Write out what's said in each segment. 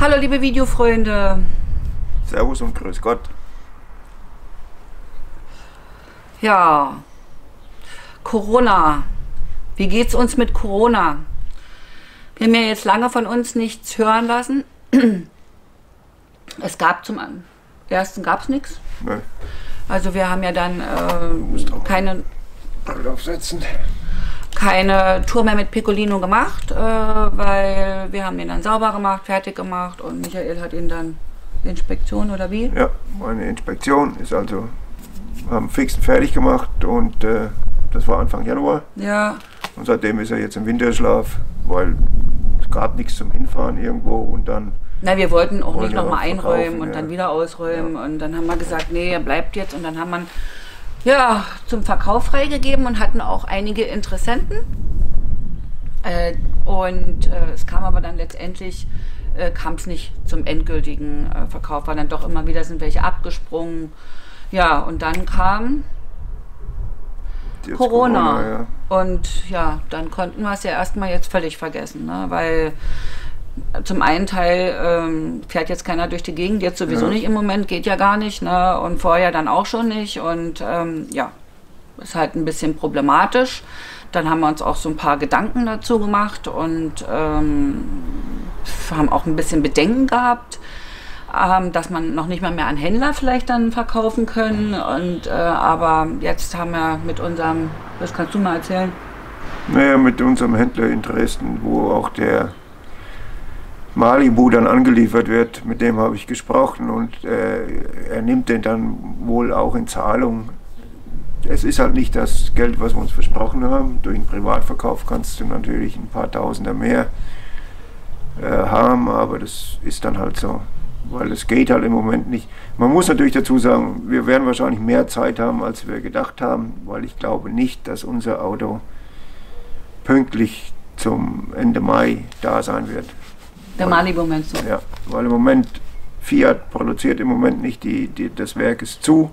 Hallo liebe Videofreunde. Servus und grüß Gott. Ja, Corona. Wie geht's uns mit Corona? Wir haben ja jetzt lange von uns nichts hören lassen. Es gab zum Ersten gab's nichts. Nein. Also wir haben ja dann keine Tour mehr mit Piccolino gemacht, weil wir haben den dann sauber gemacht, fertig gemacht und Michael hat ihn dann Inspektion oder wie? Ja, meine Inspektion ist also, haben fixen fertig gemacht und das war Anfang Januar. Ja. Und seitdem ist er jetzt im Winterschlaf, weil es gab nichts zum Hinfahren irgendwo und dann... Na, wir wollten auch nicht nochmal einräumen und dann wieder ausräumen und dann haben wir gesagt, nee, er bleibt jetzt und dann haben wir ja, zum Verkauf freigegeben und hatten auch einige Interessenten. Es kam aber dann letztendlich, kam es nicht zum endgültigen Verkauf, weil dann doch immer wieder sind welche abgesprungen. Ja, und dann kam Corona. Ja. Und ja, dann konnten wir es ja erstmal jetzt völlig vergessen, ne? Weil zum einen Teil fährt jetzt keiner durch die Gegend, jetzt sowieso nicht im Moment, geht ja gar nicht, ne? Und vorher dann auch schon nicht und ja, ist halt ein bisschen problematisch. Dann haben wir uns auch so ein paar Gedanken dazu gemacht und haben auch ein bisschen Bedenken gehabt, dass man noch nicht mal mehr an Händler vielleicht dann verkaufen können und aber jetzt haben wir mit unserem, das kannst du mal erzählen? Naja, mit unserem Händler in Dresden, wo auch der Malibu dann angeliefert wird, mit dem habe ich gesprochen und er nimmt den dann wohl auch in Zahlung. Es ist halt nicht das Geld, was wir uns versprochen haben. Durch den Privatverkauf kannst du natürlich ein paar Tausender mehr haben, aber das ist dann halt so, weil es geht halt im Moment nicht. Man muss natürlich dazu sagen, wir werden wahrscheinlich mehr Zeit haben, als wir gedacht haben, weil ich glaube nicht, dass unser Auto pünktlich zum Ende Mai da sein wird. Der Malibu meinst du? Ja, weil im Moment Fiat produziert im Moment nicht, das Werk ist zu,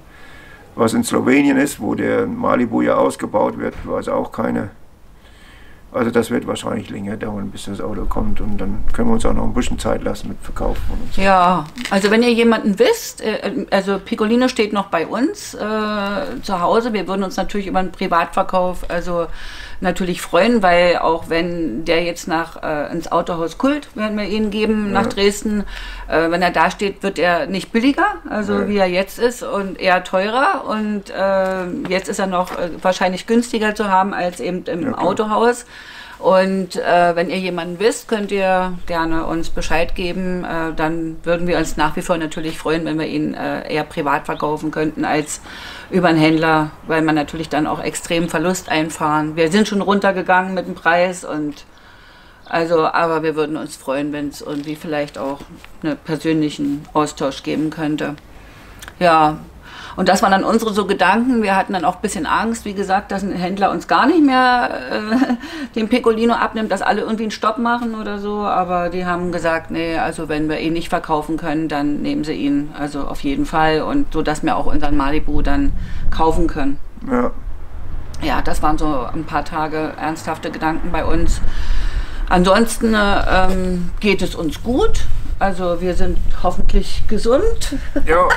was in Slowenien ist, wo der Malibu ja ausgebaut wird, weiß auch keine. Also das wird wahrscheinlich länger dauern, bis das Auto kommt und dann können wir uns auch noch ein bisschen Zeit lassen mit Verkaufen und so. Ja, also wenn ihr jemanden wisst, also Piccolino steht noch bei uns zu Hause, wir würden uns natürlich über einen Privatverkauf also natürlich freuen, weil auch wenn der jetzt nach ins Autohaus Kult, werden wir ihn geben, nach Dresden, wenn er da steht, wird er nicht billiger, also wie er jetzt ist und eher teurer und jetzt ist er noch wahrscheinlich günstiger zu haben als eben im Autohaus. Und wenn ihr jemanden wisst, könnt ihr gerne uns Bescheid geben. Dann würden wir uns nach wie vor natürlich freuen, wenn wir ihn eher privat verkaufen könnten als über einen Händler, weil man natürlich dann auch extrem Verlust einfahren. Wir sind schon runtergegangen mit dem Preis und also, aber wir würden uns freuen, wenn es irgendwie vielleicht auch einen persönlichen Austausch geben könnte. Ja. Und das waren dann unsere so Gedanken. Wir hatten dann auch ein bisschen Angst, wie gesagt, dass ein Händler uns gar nicht mehr den Piccolino abnimmt, dass alle irgendwie einen Stopp machen oder so. Aber die haben gesagt, nee, also wenn wir ihn nicht verkaufen können, dann nehmen sie ihn. Also auf jeden Fall. Und so, dass wir auch unseren Malibu dann kaufen können. Ja. Ja, das waren so ein paar Tage ernsthafte Gedanken bei uns. Ansonsten geht es uns gut. Also wir sind hoffentlich gesund. Ja.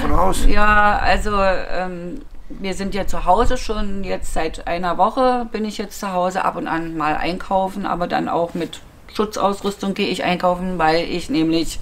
Von Haus. Ja, also wir sind ja zu Hause schon, jetzt seit einer Woche bin ich jetzt zu Hause, ab und an mal einkaufen, aber dann auch mit Schutzausrüstung gehe ich einkaufen, weil ich nämlich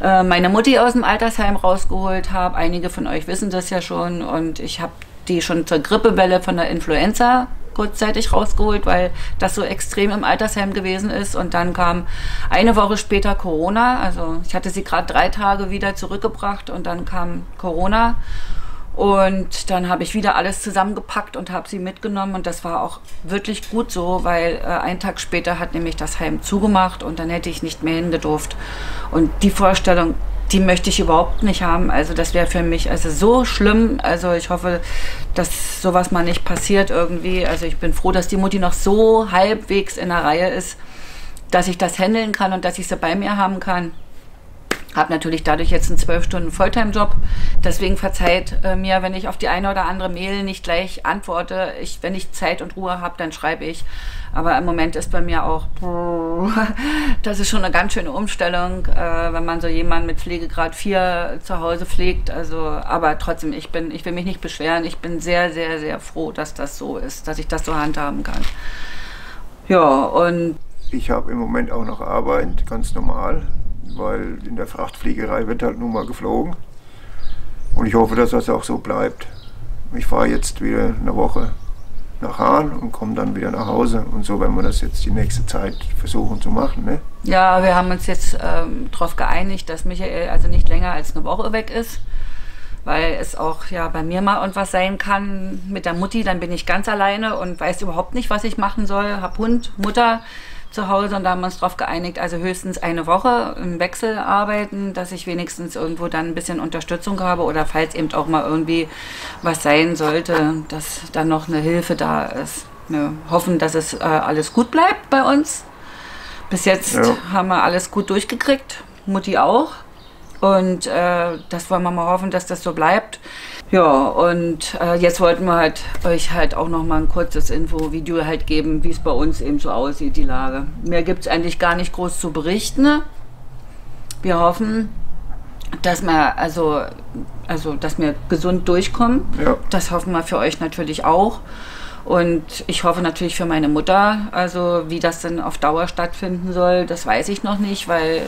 meine Mutti aus dem Altersheim rausgeholt habe. Einige von euch wissen das ja schon und ich habe die schon zur Grippewelle von der Influenza kurzzeitig rausgeholt, weil das so extrem im Altersheim gewesen ist und dann kam eine Woche später Corona, also ich hatte sie gerade 3 Tage wieder zurückgebracht und dann kam Corona und dann habe ich wieder alles zusammengepackt und habe sie mitgenommen und das war auch wirklich gut so, weil einen Tag später hat nämlich das Heim zugemacht und dann hätte ich nicht mehr hingedurft und die Vorstellung, die möchte ich überhaupt nicht haben. Also das wäre für mich also so schlimm. Also ich hoffe, dass sowas mal nicht passiert irgendwie. Also ich bin froh, dass die Mutti noch so halbwegs in der Reihe ist, dass ich das handeln kann und dass ich sie bei mir haben kann. Habe natürlich dadurch jetzt einen 12-Stunden-Volltime-Job. Deswegen verzeiht mir, wenn ich auf die eine oder andere Mail nicht gleich antworte. Wenn ich Zeit und Ruhe habe, dann schreibe ich. Aber im Moment ist bei mir auch, das ist schon eine ganz schöne Umstellung, wenn man so jemanden mit Pflegegrad 4 zu Hause pflegt. Also, aber trotzdem, ich will mich nicht beschweren. Ich bin sehr, sehr, sehr froh, dass das so ist, dass ich das so handhaben kann. Ja, und ich habe im Moment auch noch Arbeit, ganz normal, weil in der Frachtfliegerei wird halt nun mal geflogen. Und ich hoffe, dass das auch so bleibt. Ich fahre jetzt wieder eine Woche nach Hahn und komme dann wieder nach Hause. Und so werden wir das jetzt die nächste Zeit versuchen zu machen, ne? Ja, wir haben uns jetzt darauf geeinigt, dass Michael also nicht länger als eine Woche weg ist. Weil es auch ja bei mir mal irgendwas sein kann mit der Mutti. Dann bin ich ganz alleine und weiß überhaupt nicht, was ich machen soll. Hab Hund, Mutter zu Hause, und da haben wir uns drauf geeinigt, also höchstens eine Woche im Wechsel arbeiten, dass ich wenigstens irgendwo dann ein bisschen Unterstützung habe oder falls eben auch mal irgendwie was sein sollte, dass dann noch eine Hilfe da ist. Wir hoffen, dass es alles gut bleibt bei uns. Bis jetzt haben wir alles gut durchgekriegt, Mutti auch. Und das wollen wir mal hoffen, dass das so bleibt. Ja, und jetzt wollten wir halt euch halt auch noch mal ein kurzes Infovideo halt geben, wie es bei uns eben so aussieht, die Lage. Mehr gibt es eigentlich gar nicht groß zu berichten. Wir hoffen, dass wir, dass wir gesund durchkommen. Ja. Das hoffen wir für euch natürlich auch. Und ich hoffe natürlich für meine Mutter, also wie das denn auf Dauer stattfinden soll, das weiß ich noch nicht, weil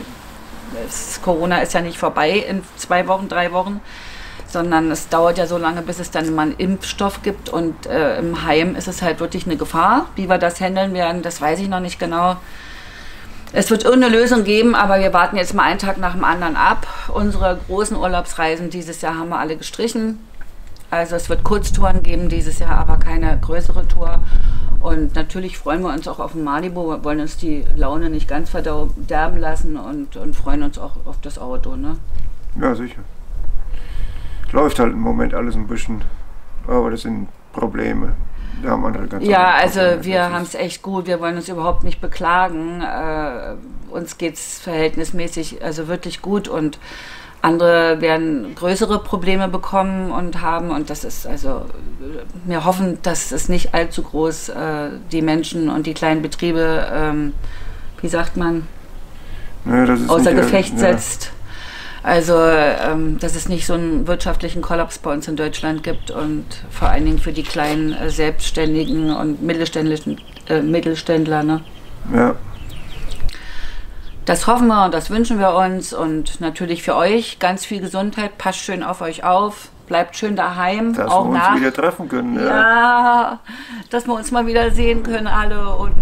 Corona ist ja nicht vorbei in 2 Wochen, 3 Wochen, sondern es dauert ja so lange, bis es dann mal einen Impfstoff gibt, und im Heim ist es halt wirklich eine Gefahr. Wie wir das handeln werden, das weiß ich noch nicht genau. Es wird irgendeine Lösung geben, aber wir warten jetzt mal einen Tag nach dem anderen ab. Unsere großen Urlaubsreisen dieses Jahr haben wir alle gestrichen. Also es wird Kurztouren geben dieses Jahr, aber keine größere Tour. Und natürlich freuen wir uns auch auf den Malibu, wir wollen uns die Laune nicht ganz verderben lassen und freuen uns auch auf das Auto, ne? Ja, sicher. Läuft halt im Moment alles ein bisschen, aber das sind Probleme. Da haben andere ganz Probleme. Wir haben es echt gut, wir wollen uns überhaupt nicht beklagen. Uns geht es verhältnismäßig also wirklich gut, und andere werden größere Probleme bekommen und haben, und das ist also, wir hoffen, dass es nicht allzu groß die Menschen und die kleinen Betriebe, wie sagt man, außer Gefecht setzt. Also, dass es nicht so einen wirtschaftlichen Kollaps bei uns in Deutschland gibt, und vor allen Dingen für die kleinen Selbstständigen und Mittelständler. Ne? Ja. Das hoffen wir und das wünschen wir uns, und natürlich für euch ganz viel Gesundheit. Passt schön auf euch auf, bleibt schön daheim. Dass auch wir uns wieder treffen können. Ja, ja, dass wir uns mal wieder sehen können alle, und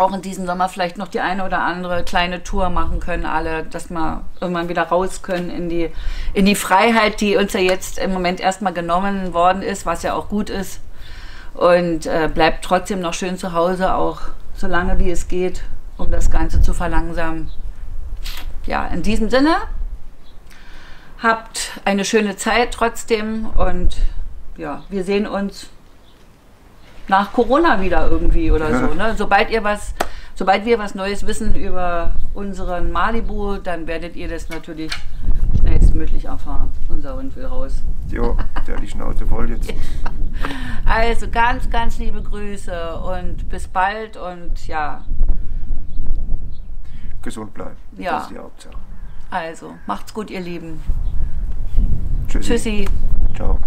auch in diesem Sommer vielleicht noch die eine oder andere kleine Tour machen können alle, dass wir irgendwann wieder raus können in die Freiheit, die uns ja jetzt im Moment erstmal genommen worden ist, was ja auch gut ist. Und bleibt trotzdem noch schön zu Hause, auch so lange wie es geht, um das Ganze zu verlangsamen. Ja, in diesem Sinne, habt eine schöne Zeit trotzdem, und ja, wir sehen uns nach Corona wieder irgendwie oder so. Ne? Sobald wir was Neues wissen über unseren Malibu, dann werdet ihr das natürlich schnellstmöglich erfahren. Unser Hund will raus. Jo, der die Schnauze voll jetzt. Ja. Also ganz, ganz liebe Grüße und bis bald, und ja. Gesund bleiben, ja. Das ist die Hauptsache. Also, macht's gut, ihr Lieben. Tschüssi. Tschüssi. Ciao.